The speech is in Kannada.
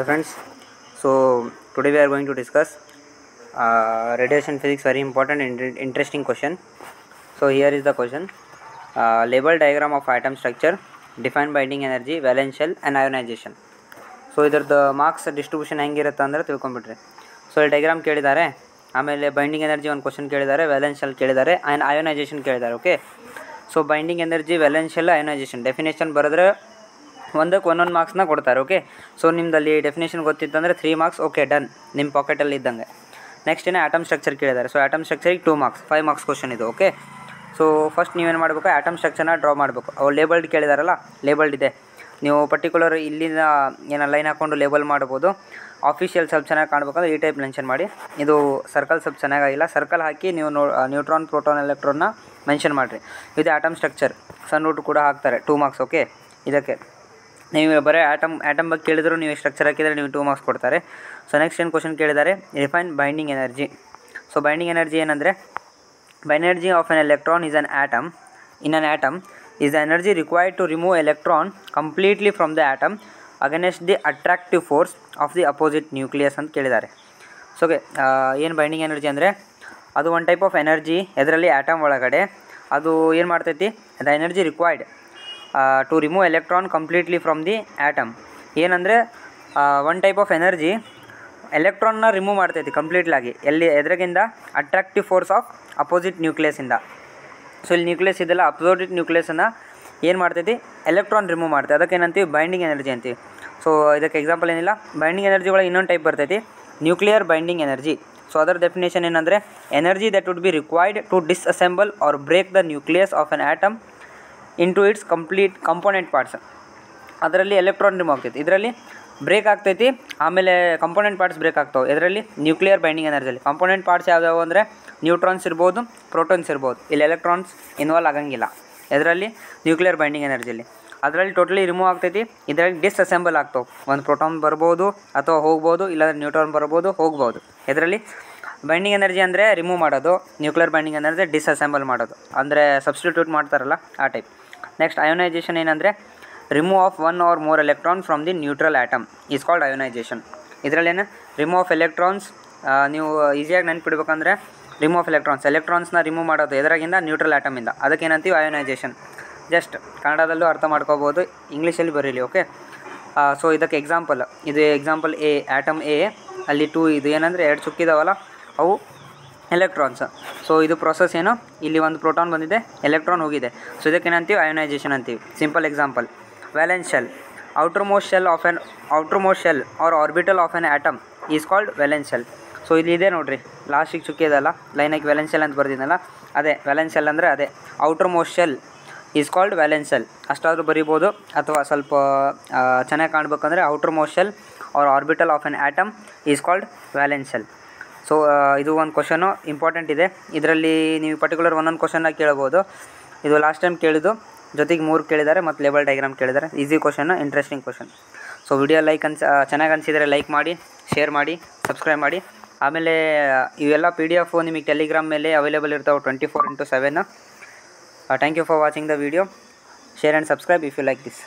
Hello friends, so today we are going to discuss radiation physics, very important and interesting question. So here is the question. Label diagram of atom structure, define binding energy, valence shell and ionization. So either the marks distribution ಹೆಂಗಿರುತ್ತೆ ಅಂದ್ರೆ ತಿಳ್ಕೊಂಡ್ಬಿಟ್ರೆ. So diagram ಕೇಳಿದ್ದಾರೆ, ಆಮೇಲೆ ಬೈಂಡಿಂಗ್ ಎನರ್ಜಿ ಒಂದು ಕ್ವೆಶ್ಚನ್ ಕೇಳಿದ್ದಾರೆ, valence shell ಕೇಳಿದ್ದಾರೆ and ionization ಕೇಳಿದ್ದಾರೆ. Okay, so binding energy, valence shell, ionization definition ಬರೆದ್ರೆ ಒಂದಕ್ಕೆ ಒಂದೊಂದು ಮಾರ್ಕ್ಸ್ನ ಕೊಡ್ತಾರೆ. ಓಕೆ, ಸೊ ನಿಮ್ಮದಲ್ಲಿ ಡೆಫಿನೇಷನ್ ಗೊತ್ತಿತ್ತಂದರೆ 3 marks. ಓಕೆ, ಡನ್, ನಿಮ್ಮ ಪಾಕೆಟಲ್ಲಿ ಇದ್ದಂಗೆ. ನೆಕ್ಸ್ಟ್ ಏನೇ ಆಟಮ್ ಸ್ಟ್ರಕ್ಚರ್ ಕೇಳಿದ್ದಾರೆ. ಸೊ ಆಟಮ್ ಸ್ಟ್ರಕ್ಚರಿಗೆ 2 marks, 5 marks ಕ್ವಶನ್ ಇದು. ಓಕೆ, ಸೊ ಫಸ್ಟ್ ನೀವೇನು ಮಾಡಬೇಕು, ಆಟಮ್ ಸ್ಟ್ರಕ್ಚರ್ನ ಡ್ರಾ ಮಾಡಬೇಕು. ಅವು ಲೇಬಲ್ಡ್ ಕೇಳಿದಾರಲ್ಲ, ಲೇಬಲ್ಡ್ ಇದೆ, ನೀವು ಪರ್ಟಿಕ್ಯುಲರ್ ಇಲ್ಲಿಂದ ಏನೋ ಲೈನ್ ಹಾಕ್ಕೊಂಡು ಲೇಬಲ್ ಮಾಡ್ಬೋದು. ಆಫಿಷಿಯಲ್ ಸ್ವಲ್ಪ ಚೆನ್ನಾಗಿ ಕಾಣಬೇಕಂದ್ರೆ ಈ ಟೈಪ್ ಮೆನ್ಷನ್ ಮಾಡಿ. ಇದು ಸರ್ಕಲ್ ಸ್ವಲ್ಪ ಚೆನ್ನಾಗಿಲ್ಲ, ಸರ್ಕಲ್ ಹಾಕಿ ನೀವು ನ್ಯೂಟ್ರಾನ್, ಪ್ರೋಟಾನ್, ಎಲೆಕ್ಟ್ರಾನ್ನ ಮೆನ್ಷನ್ ಮಾಡಿರಿ. ಇದು ಆಟಮ್ ಸ್ಟ್ರಕ್ಚರ್, ಸನ್ ರೂಟ್ ಕೂಡ ಹಾಕ್ತಾರೆ, 2 marks. ಓಕೆ, ಇದಕ್ಕೆ ನೀವು ಬರೀ ಆಟಮ್ ಬಗ್ಗೆ ಕೇಳಿದ್ರು ನೀವು ಸ್ಟ್ರಕ್ಚರ್ ಹಾಕಿದರೆ ನೀವು 2 marks ಕೊಡ್ತಾರೆ. ಸೊ ನೆಕ್ಸ್ಟ್ ಏನು ಕ್ವಶನ್ ಕೇಳಿದ್ದಾರೆ, refine binding energy. So binding energy ಏನಂದರೆ, binding energy of an electron is an atom in an atom is the energy required to remove electron completely from the atom against the attractive force of the opposite nucleus ಅಂತ ಕೇಳಿದ್ದಾರೆ. ಸೊ ಓಕೆ, ಏನು ಬೈಂಡಿಂಗ್ ಎನರ್ಜಿ ಅಂದರೆ ಅದು ಒನ್ ಟೈಪ್ ಆಫ್ ಎನರ್ಜಿ, ಅದರಲ್ಲಿ ಆ್ಯಟಮ್ ಒಳಗಡೆ ಅದು ಏನು ಮಾಡ್ತೈತಿ, the energy required to remove electron completely from the atom. ಏನಂದರೆ ಒನ್ ಟೈಪ್ ಆಫ್ ಎನರ್ಜಿ ಎಲೆಕ್ಟ್ರಾನ್ನ ರಿಮೂವ್ ಮಾಡ್ತೈತಿ ಕಂಪ್ಲೀಟ್ಲಾಗಿ, ಎಲ್ಲಿ ಎದ್ರಗಿಂದ, ಅಟ್ರಾಕ್ಟಿವ್ ಫೋರ್ಸ್ ಆಫ್ ಅಪೋಸಿಟ್ ನ್ಯೂಕ್ಲಿಯಸ್ಸಿಂದ. ಸೊ ಇಲ್ಲಿ ನ್ಯೂಕ್ಲಿಯಸ್ ಇದೆಲ್ಲ, ಅಪೋಸಿಟ್ ನ್ಯೂಕ್ಲಿಯಸ್ಸನ್ನು ಏನು ಮಾಡ್ತೈತಿ, ಎಲೆಕ್ಟ್ರಾನ್ ರಿಮೂವ್ ಮಾಡ್ತೈತಿ, ಅದಕ್ಕೆ ಏನಂತೀವಿ ಬೈಂಡಿಂಗ್ ಎನರ್ಜಿ ಅಂತೀವಿ. ಸೊ ಇದಕ್ಕೆ ಎಕ್ಸಾಂಪಲ್ ಏನಿಲ್ಲ, ಬೈಂಡಿಂಗ್ ಎನರ್ಜಿ ಒಳಗೆ ಇನ್ನೊಂದು ಟೈಪ್ ಬರ್ತೈತಿ, ನ್ಯೂಕ್ಲಿಯರ್ ಬೈಂಡಿಂಗ್ ಎನರ್ಜಿ. ಸೊ ಅದರ ಡೆಫಿನೇಷನ್ ಏನಂದರೆ, energy that would be required to disassemble or break the nucleus of an atom into its complete component parts. ಅದರಲ್ಲಿ ಎಲೆಕ್ಟ್ರಾನ್ ರಿಮೂವ್ ಆಗ್ತೈತಿ, ಇದರಲ್ಲಿ ಬ್ರೇಕ್ ಆಗ್ತೈತಿ, ಆಮೇಲೆ ಕಂಪೋನೆಂಟ್ ಪಾರ್ಟ್ಸ್ ಬ್ರೇಕ್ ಆಗ್ತಾವೆ. ಇದರಲ್ಲಿ ನ್ಯೂಕ್ಲಿಯರ್ ಬೈಂಡಿಂಗ್ ಎನರ್ಜಿಯಲ್ಲಿ ಕಂಪೋನೆಂಟ್ ಪಾರ್ಟ್ಸ್ ಯಾವ್ಯಾವು ಅಂದರೆ ನ್ಯೂಟ್ರಾನ್ಸ್ ಇರ್ಬೋದು, ಪ್ರೋಟಾನ್ಸ್ ಇರ್ಬೋದು, ಇಲ್ಲಿ ಎಲೆಕ್ಟ್ರಾನ್ಸ್ ಇನ್ವಾಲ್ವ್ ಆಗಂಗಿಲ್ಲ. ಇದರಲ್ಲಿ ನ್ಯೂಕ್ಲಿಯರ್ ಬೈಂಡಿಂಗ್ ಎನರ್ಜಿಯಲ್ಲಿ ಅದರಲ್ಲಿ ಟೋಟಲಿ ರಿಮೂವ್ ಆಗ್ತೈತಿ, ಇದರಲ್ಲಿ ಡಿಸ್ಅಸೆಂಬಲ್ ಆಗ್ತಾವೆ. ಒಂದು ಪ್ರೋಟಾನ್ ಬರ್ಬೋದು ಅಥವಾ ಹೋಗ್ಬೋದು, ಇಲ್ಲಾಂದರೆ ನ್ಯೂಟ್ರಾನ್ ಬರ್ಬೋದು ಹೋಗ್ಬೋದು. ಇದರಲ್ಲಿ ಬೈಂಡಿಂಗ್ ಎನರ್ಜಿ ಅಂದರೆ ರಿಮೂವ್ ಮಾಡೋದು, ನ್ಯೂಕ್ಲಿಯರ್ ಬೈಂಡಿಂಗ್ ಎನರ್ಜಿ ಡಿಸ್ಅಸೆಂಬಲ್ ಮಾಡೋದು, ಅಂದರೆ ಸಬ್ಸ್ಟಿಟ್ಯೂಟ್ ಮಾಡ್ತಾರಲ್ಲ ಆ ಟೈಪ್. ನೆಕ್ಸ್ಟ್ ಅಯೋನೈಸೇಷನ್ ಏನಂದರೆ, remove of one or more electron from the neutral atom is called ionisation. ಇದರಲ್ಲೇನು ರಿಮೂವ್ ಆಫ್ ಎಲೆಕ್ಟ್ರಾನ್ಸ್, ನೀವು ಈಸಿಯಾಗಿ ನೆನ್ಪಿಡ್ಬೇಕಂದ್ರೆ ರಿಮೂವ್ ಆಫ್ ಎಲೆಕ್ಟ್ರಾನ್ಸ್, ಎಲೆಕ್ಟ್ರಾನ್ಸ್ನ ರಿಮೂವ್ ಮಾಡೋದು ಎದರಾಗಿಂದ, ನ್ಯೂಟ್ರಲ್ ಆ್ಯಟಮಿಂದ, ಅದಕ್ಕೇನಂತೀವಿ ಅಯೋನೈಸೇಷನ್. ಜಸ್ಟ್ ಕನ್ನಡದಲ್ಲೂ ಅರ್ಥ ಮಾಡ್ಕೋಬೋದು, ಇಂಗ್ಲೀಷಲ್ಲಿ ಬರೀಲಿ. ಓಕೆ, ಸೊ ಇದಕ್ಕೆ ಎಕ್ಸಾಂಪಲ್, ಇದು ಎಕ್ಸಾಂಪಲ್ ಎ, ಆ್ಯಟಮ್ ಎ, ಅಲ್ಲಿ 2 ಇದು ಏನಂದರೆ 2 ಚುಕ್ಕಿದಾವಲ್ಲ ಅವು ಎಲೆಕ್ಟ್ರಾನ್ಸ್. ಸೊ ಇದು ಪ್ರೊಸೆಸ್ ಏನು, ಇಲ್ಲಿ ಒಂದು ಪ್ರೋಟಾನ್ ಬಂದಿದೆ, ಎಲೆಕ್ಟ್ರಾನ್ ಹೋಗಿದೆ, ಸೊ ಇದಕ್ಕೇನಂತೀವಿ ಅಯೋನೈಸೇಷನ್ ಅಂತೀವಿ. Simple example, valence shell, outermost shell of an outermost shell or orbital of an atom is called valence shell. So ಇಲ್ಲಿ ಇದೆ ನೋಡ್ರಿ, ಲಾಸ್ಟಿಗೆ ಚುಕ್ಕಿ ಇದಲ್ಲ ಲೈನಾಗಿ valence shell ಅಂತ ಬರ್ದಿದ್ದಲ್ಲ, ಅದೇ valence shell ಅಂದರೆ ಅದೇ. outermost shell is called valence shell ಅಷ್ಟಾದರೂ ಬರಿಬೋದು, ಅಥವಾ ಸ್ವಲ್ಪ ಚೆನ್ನಾಗಿ ಕಾಣಬೇಕಂದ್ರೆ outermost shell or orbital of an atom is called valence shell. So ಇದು ಒಂದು ಕ್ವಶನು ಇಂಪಾರ್ಟೆಂಟ್ ಇದೆ, ಇದರಲ್ಲಿ ನೀವು ಪರ್ಟಿಕ್ಯುಲರ್ ಒಂದೊಂದು ಕ್ವಶನ್ನ ಕೇಳ್ಬೋದು. ಇದು ಲಾಸ್ಟ್ ಟೈಮ್ ಕೇಳಿದ್ದು, ಜೊತೆಗೆ 3 ಕೇಳಿದ್ದಾರೆ ಮತ್ತು ಲೇಬಲ್ ಡೈಗ್ರಾಮ್ ಕೇಳಿದ್ದಾರೆ. Easy question, interesting question. So video ಚೆನ್ನಾಗಿ ಅನಿಸಿದರೆ ಲೈಕ್ ಮಾಡಿ, ಶೇರ್ ಮಾಡಿ, ಸಬ್ಸ್ಕ್ರೈಬ್ ಮಾಡಿ. ಆಮೇಲೆ ಇವೆಲ್ಲ ಪಿ ಡಿ ಎಫು ನಿಮಗೆ ಟೆಲಿಗ್ರಾಮ್ ಮೇಲೆ ಅವೈಲೇಬಲ್ ಇರ್ತಾವೆ 24/7. Thank you for watching the video. Share and subscribe if you like this.